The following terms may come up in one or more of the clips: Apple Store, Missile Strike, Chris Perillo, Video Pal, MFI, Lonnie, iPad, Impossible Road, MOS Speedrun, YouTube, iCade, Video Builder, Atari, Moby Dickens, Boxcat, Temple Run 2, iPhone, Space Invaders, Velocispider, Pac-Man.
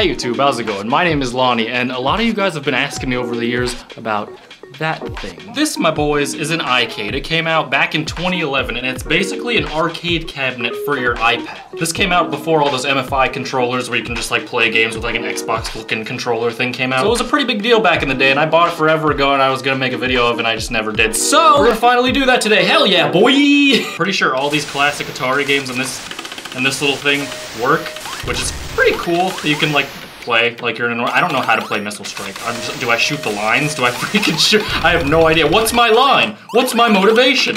Hey YouTube, how's it going? My name is Lonnie, and a lot of you guys have been asking me over the years about that thing. This, my boys, is an iCade. It came out back in 2011, and it's basically an arcade cabinet for your iPad. This came out before all those MFI controllers where you can just like play games with like an Xbox-looking controller thing came out. So it was a pretty big deal back in the day, and I bought it forever ago, and I was gonna make a video of it, and I just never did. So we're gonna finally do that today. Hell yeah, boy! Pretty sure all these classic Atari games and this little thing work, which is pretty cool. You can like play like you're in a normal. I don't know how to play Missile Strike. Do I shoot the lines? Do I freaking shoot? I have no idea. What's my line? What's my motivation?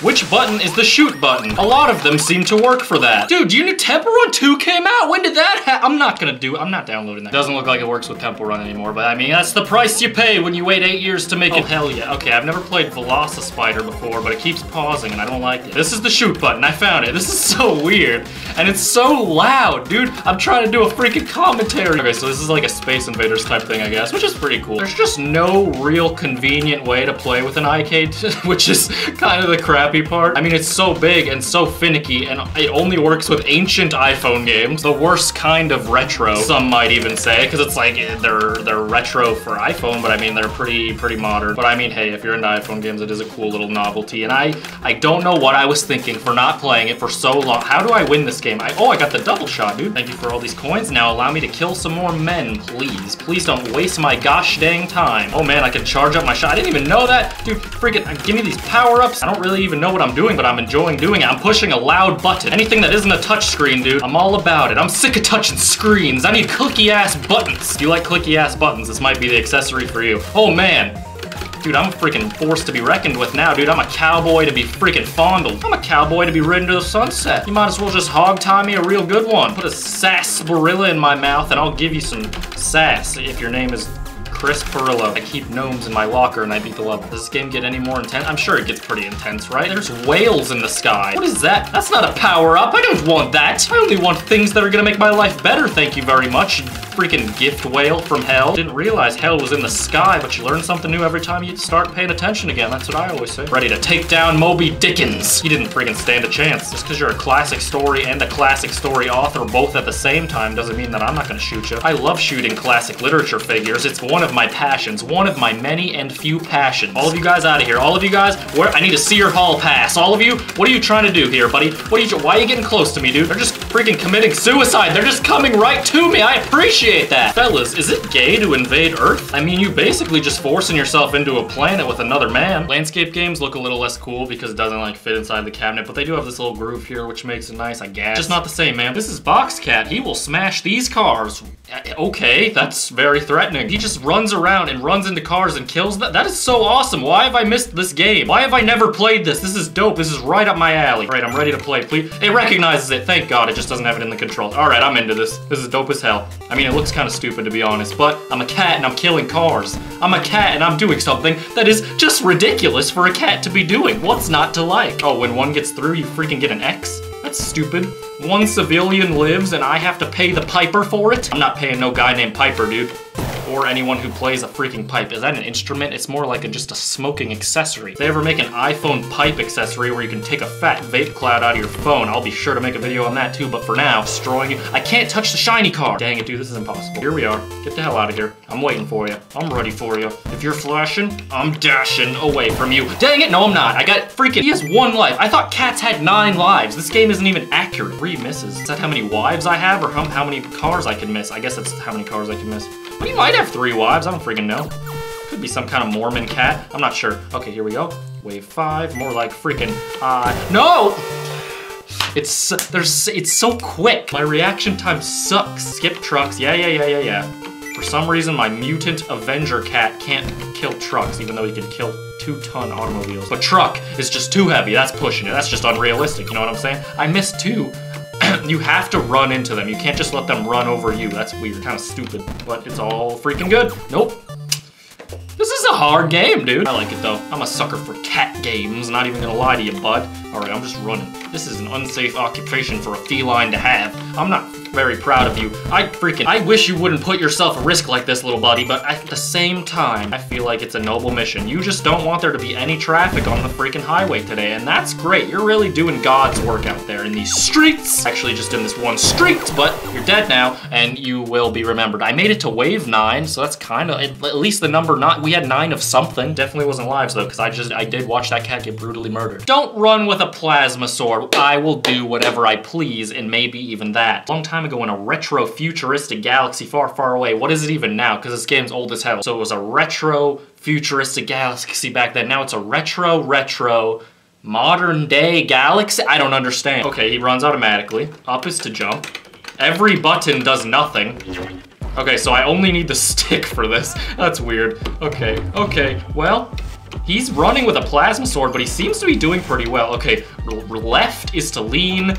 Which button is the shoot button? A lot of them seem to work for that. Dude, you knew Temple Run 2 came out? When did that happen? I'm not downloading that. Doesn't look like it works with Temple Run anymore, but I mean, that's the price you pay when you wait 8 years to make it. Oh, hell yeah. Okay, I've never played Velocispider before, but it keeps pausing and I don't like it. This is the shoot button, I found it. This is so weird. And it's so loud, dude. I'm trying to do a freaking commentary. Okay, so this is like a Space Invaders type thing, I guess, which is pretty cool. There's just no real convenient way to play with an iCade, which is kind of the crap part. I mean, it's so big and so finicky, and it only works with ancient iPhone games. The worst kind of retro, some might even say, because it's like they're retro for iPhone, but I mean, they're pretty modern. But I mean, hey, if you're into iPhone games, it is a cool little novelty. And I don't know what I was thinking for not playing it for so long. How do I win this game? Oh, I got the double shot, dude. Thank you for all these coins. Now allow me to kill some more men, please. Please don't waste my gosh dang time. Oh man, I can charge up my shot. I didn't even know that. Dude, freaking give me these power-ups. I don't really even know what I'm doing, but I'm enjoying doing it. I'm pushing a loud button. Anything that isn't a touch screen, dude, I'm all about it. I'm sick of touching screens. I need clicky ass buttons. If you like clicky ass buttons, this might be the accessory for you. Oh man. Dude, I'm a freaking force to be reckoned with now, dude. I'm a cowboy to be freaking fondled. I'm a cowboy to be ridden to the sunset. You might as well just hog tie me a real good one. Put a sarsaparilla in my mouth and I'll give you some sass if your name is Chris Perillo. I keep gnomes in my locker and I beat the level. Does this game get any more intense? I'm sure it gets pretty intense, right? There's whales in the sky. What is that? That's not a power-up. I don't want that. I only want things that are gonna make my life better. Thank you very much. Freaking gift whale from hell. Didn't realize hell was in the sky, but you learn something new every time you start paying attention again. That's what I always say. Ready to take down Moby Dickens. He didn't freaking stand a chance. Just because you're a classic story and a classic story author both at the same time doesn't mean that I'm not gonna shoot you. I love shooting classic literature figures. It's one of my passions, one of my many and few passions. All of you guys out of here, all of you guys, where I need to see your hall pass. All of you, what are you trying to do here, buddy? Why are you getting close to me, dude? They're just freaking committing suicide. They're just coming right to me. I appreciate that. Fellas, is it gay to invade Earth? I mean, you basically just forcing yourself into a planet with another man. Landscape games look a little less cool because it doesn't like fit inside the cabinet, but they do have this little groove here, which makes it nice, I guess. Just not the same, man. This is Boxcat. He will smash these cars. Okay, that's very threatening. He just runs around and runs into cars and kills them. That is so awesome. Why have I missed this game? Why have I never played this? This is dope. This is right up my alley. All right, I'm ready to play, please. It recognizes it, thank God. It just doesn't have it in the controls. All right, I'm into this. This is dope as hell. I mean, it looks kind of stupid to be honest, but I'm a cat and I'm killing cars. I'm a cat and I'm doing something that is just ridiculous for a cat to be doing. What's not to like? Oh, when one gets through, you freaking get an X? That's stupid. One civilian lives and I have to pay the piper for it? I'm not paying no guy named Piper, dude. Or anyone who plays a freaking pipe. Is that an instrument? It's more like just a smoking accessory. If they ever make an iPhone pipe accessory where you can take a fat vape cloud out of your phone, I'll be sure to make a video on that too, but for now, destroying you. I can't touch the shiny car. Dang it, dude, this is impossible. Here we are. Get the hell out of here. I'm waiting for you. I'm ready for you. If you're flashing, I'm dashing away from you. Dang it, no I'm not. I got freaking, he has one life. I thought cats had 9 lives. This game isn't even accurate. 3 misses. Is that how many wives I have or how many cars I can miss? I guess that's how many cars I can miss. But you might have 3 wives, I don't freaking know. Could be some kind of Mormon cat, I'm not sure. Okay, here we go. Wave 5, more like freaking, no! It's so quick. My reaction time sucks. Skip trucks, yeah. For some reason, my mutant Avenger cat can't kill trucks, even though he can kill 2-ton automobiles. But truck is just too heavy, that's pushing it. That's just unrealistic, you know what I'm saying? I missed 2. You have to run into them. You can't just let them run over you. That's weird, kind of stupid, but it's all freaking good. Nope. This is a hard game, dude. I like it though. I'm a sucker for cat games, not even gonna lie to you, bud. All right, I'm just running. This is an unsafe occupation for a feline to have. I'm not very proud of you. I wish you wouldn't put yourself at risk like this, little buddy, but at the same time, I feel like it's a noble mission. You just don't want there to be any traffic on the freaking highway today, and that's great. You're really doing God's work out there in these streets. Actually, just in this one street, but you're dead now, and you will be remembered. I made it to wave 9, so that's kind of, at least the number 9, we had 9 of something. Definitely wasn't lives though, because I did watch that cat get brutally murdered. Don't run with a plasma sword. I will do whatever I please, and maybe even that. Long time ago in a retro futuristic galaxy far, far away. What is it even now? Because this game's old as hell. So it was a retro futuristic galaxy back then. Now it's a retro modern day galaxy. I don't understand. Okay, he runs automatically. Up is to jump. Every button does nothing. Okay, so I only need the stick for this. That's weird. Okay, okay, well, he's running with a plasma sword, but he seems to be doing pretty well. Okay, left is to lean,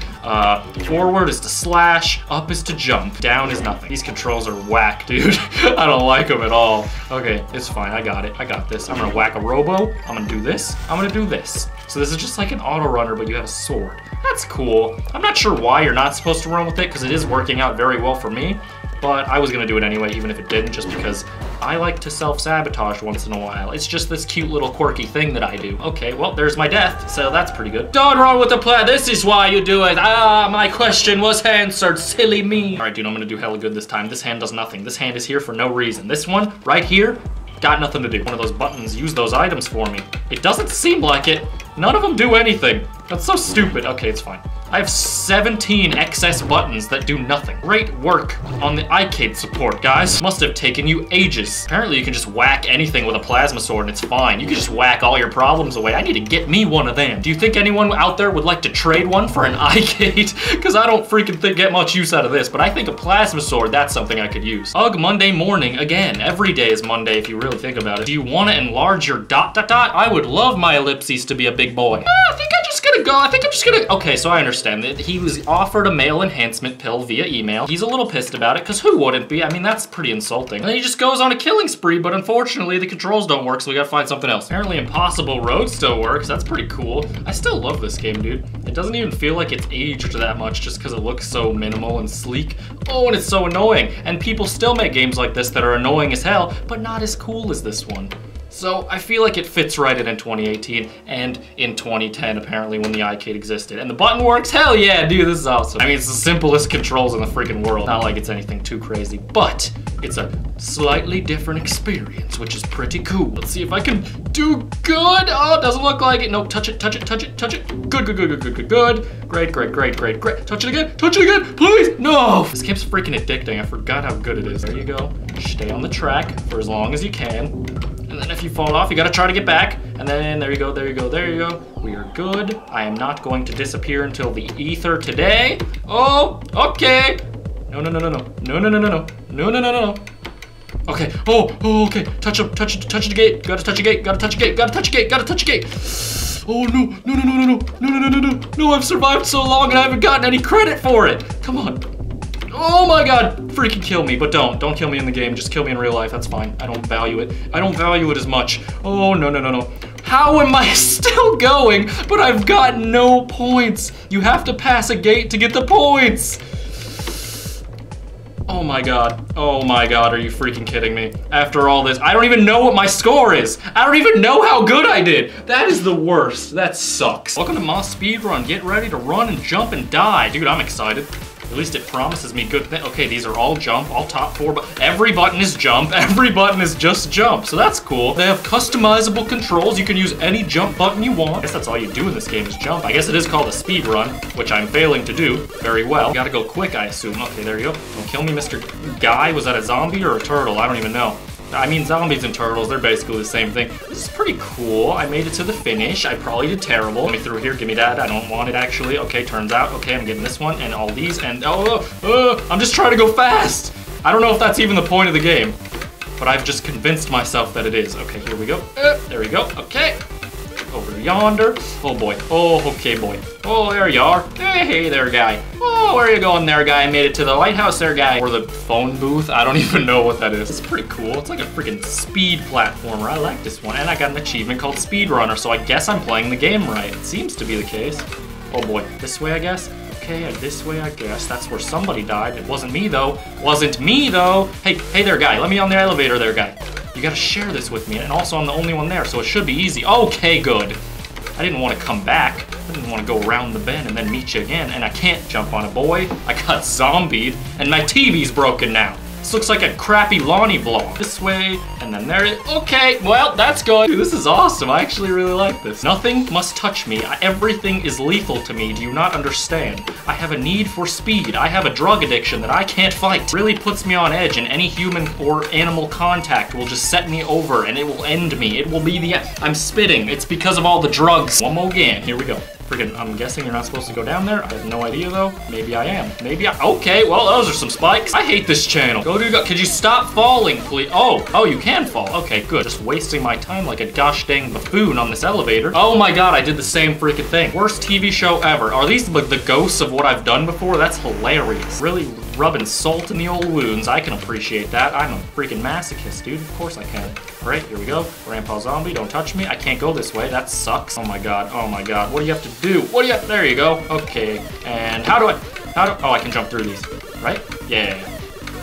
forward is to slash, up is to jump, down is nothing. These controls are whack, dude. I don't like them at all. Okay, it's fine, I got it, I got this. I'm gonna whack a robo, I'm gonna do this, I'm gonna do this. So this is just like an auto runner, but you have a sword. That's cool. I'm not sure why you're not supposed to run with it, because it is working out very well for me. But I was gonna do it anyway, even if it didn't, just because I like to self-sabotage once in a while. It's just this cute little quirky thing that I do. Okay, well, there's my death, so that's pretty good. Don't run with the plan, this is why you do it. Ah, my question was answered, silly me. All right, dude, I'm gonna do hella good this time. This hand does nothing. This hand is here for no reason. This one, right here, got nothing to do. One of those buttons, use those items for me. It doesn't seem like it. None of them do anything. That's so stupid. Okay, it's fine. I have 17 excess buttons that do nothing. Great work on the iCade support, guys. Must have taken you ages. Apparently you can just whack anything with a plasma sword and it's fine. You can just whack all your problems away. I need to get me one of them. Do you think anyone out there would like to trade one for an iCade? Because I don't freaking get much use out of this, but I think a plasma sword, that's something I could use. Ugh, Monday morning again. Every day is Monday if you really think about it. Do you want to enlarge your ... I would love my ellipses to be a big boy. Ah, I think I'm just gonna go. I think I'm just gonna... Okay, so I understand. He was offered a male enhancement pill via email. He's a little pissed about it, because who wouldn't be? I mean, that's pretty insulting. And then he just goes on a killing spree, but unfortunately the controls don't work, so we gotta find something else. Apparently Impossible Road still works. That's pretty cool. I still love this game, dude. It doesn't even feel like it's aged that much just because it looks so minimal and sleek. Oh, and it's so annoying. And people still make games like this that are annoying as hell, but not as cool as this one. So I feel like it fits right in 2018 and in 2010, apparently, when the iCade existed. And the button works? Hell yeah, dude, this is awesome. I mean, it's the simplest controls in the freaking world. Not like it's anything too crazy, but it's a slightly different experience, which is pretty cool. Let's see if I can do good. Oh, it doesn't look like it. No, touch it, touch it, touch it, touch it. Good, good, good, good, good, good, good. Great, great, great, great, great. Touch it again, please. No. This game's freaking addicting. I forgot how good it is. There you go. Stay on the track for as long as you can. And then if you fall off, you gotta try to get back. And then there you go, there you go, there you go. We are good. I am not going to disappear until the ether today. Oh, okay. No, no, no, no, no. No, no, no, no, no. No, no, no, no, no. Okay, oh, okay. Touch the gate. Gotta touch a gate, gotta touch a gate, gotta touch a gate, gotta touch a gate. Oh, no, no, no, no, no, no, no, no, no, no, no. I've survived so long and I haven't gotten any credit for it. Come on. Oh my god, freaking kill me, but don't kill me in the game, just kill me in real life, that's fine. I don't value it. I don't value it as much. Oh, no, no, no, no. How am I still going, but I've got no points? You have to pass a gate to get the points. Oh my god, are you freaking kidding me? After all this, I don't even know what my score is. I don't even know how good I did. That is the worst, that sucks. Welcome to MOS Speedrun, get ready to run and jump and die. Dude, I'm excited. At least it promises me good things. Okay, these are all jump, all top 4, but every button is jump. Every button is just jump, so that's cool. They have customizable controls. You can use any jump button you want. I guess that's all you do in this game is jump. I guess it is called a speed run, which I'm failing to do very well. You gotta go quick, I assume. Okay, there you go. Don't kill me, Mr. Guy. Was that a zombie or a turtle? I don't even know. I mean, zombies and turtles, they're basically the same thing. This is pretty cool. I made it to the finish. I probably did terrible. Let me through here, give me that. I don't want it, actually. Okay, turns out. Okay, I'm getting this one and all these and I'm just trying to go fast. I don't know if that's even the point of the game, but I've just convinced myself that it is. Okay, here we go. There we go. Okay. over yonder. Oh boy, oh, okay boy. Oh, there you are. Hey, hey there, guy. Oh, where are you going there, guy? I made it to the lighthouse there, guy. Or the phone booth, I don't even know what that is. It's pretty cool, it's like a freaking speed platformer. I like this one, and I got an achievement called Speedrunner, so I guess I'm playing the game right. It seems to be the case. Oh boy, this way I guess? Okay, this way I guess. That's where somebody died. It wasn't me though. Wasn't me though. Hey, hey there, guy. Let me on the elevator there, guy. You gotta share this with me, and also I'm the only one there, so it should be easy. Okay, good. I didn't want to come back. I didn't want to go around the bend and then meet you again, and I can't jump on a boy. I got zombied, and my TV's broken now. This looks like a crappy Lonnie block. This way, and then there it is. Okay, well, that's good. Dude, this is awesome. I actually really like this. Nothing must touch me. Everything is lethal to me. Do you not understand? I have a need for speed. I have a drug addiction that I can't fight. It really puts me on edge, and any human or animal contact will just set me over, and it will end me. It will be the end. I'm spitting. It's because of all the drugs. One more game. Here we go. Freaking, I'm guessing you're not supposed to go down there. I have no idea though. Maybe I am. Maybe I, okay, well, those are some spikes. I hate this channel. Go to, go, could you stop falling, please? Oh, oh, you can fall. Okay, good. Just wasting my time like a gosh dang buffoon on this elevator. Oh my God, I did the same freaking thing. Worst TV show ever. Are these like the ghosts of what I've done before? That's hilarious. Really rubbing salt in the old wounds. I can appreciate that. I'm a freaking masochist, dude. Of course I can. All right, here we go. Grandpa Zombie, don't touch me. I can't go this way. That sucks. Oh my God, oh my God. What do you have to do? What do you have? There you go. Okay. And how do I, oh, I can jump through these, right? Yeah.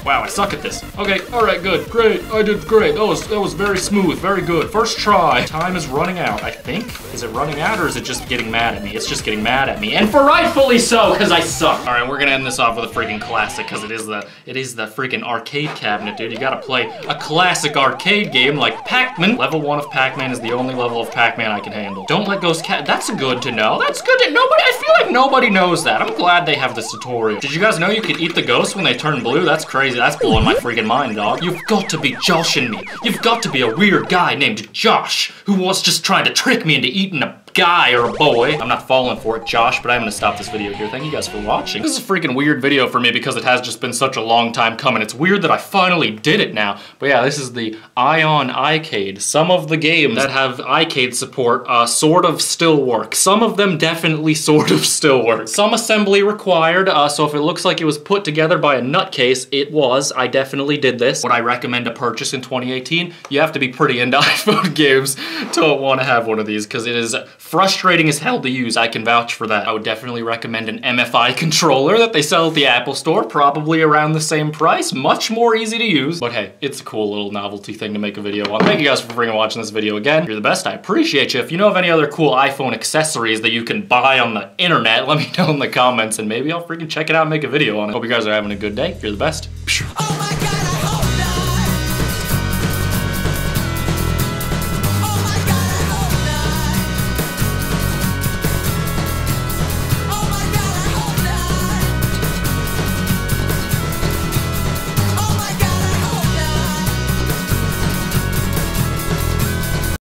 Wow, I suck at this. Okay, all right, good, great. I did great. That was very smooth, very good. First try. Time is running out, I think. Is it running out or is it just getting mad at me? It's just getting mad at me, and for rightfully so, because I suck. All right, we're gonna end this off with a freaking classic, because it is the freaking arcade cabinet, dude. You gotta play a classic arcade game like Pac-Man. Level 1 of Pac-Man is the only level of Pac-Man I can handle. Don't let ghost cat. That's good to know. That's good to nobody. I feel like nobody knows that. I'm glad they have this tutorial. Did you guys know you could eat the ghosts when they turn blue? That's crazy. That's blowing my freaking mind, dog. You've got to be joshing me. You've got to be a weird guy named Josh who was just trying to trick me into eating a guy or a boy. I'm not falling for it, Josh, but I'm gonna stop this video here. Thank you guys for watching. This is a freaking weird video for me because it has just been such a long time coming. It's weird that I finally did it now. But yeah, this is the iCade. Some of the games that have iCade support sort of still work. Some of them definitely sort of still work. Some assembly required, so if it looks like it was put together by a nutcase, it was. I definitely did this. Would I recommend a purchase in 2018? You have to be pretty into iPhone games to want to have one of these because it is frustrating as hell to use, I can vouch for that. I would definitely recommend an MFI controller that they sell at the Apple Store, probably around the same price, much more easy to use. But hey, it's a cool little novelty thing to make a video on. Thank you guys for freaking watching this video again. You're the best, I appreciate you. If you know of any other cool iPhone accessories that you can buy on the internet, let me know in the comments and maybe I'll freaking check it out and make a video on it. Hope you guys are having a good day. You're the best.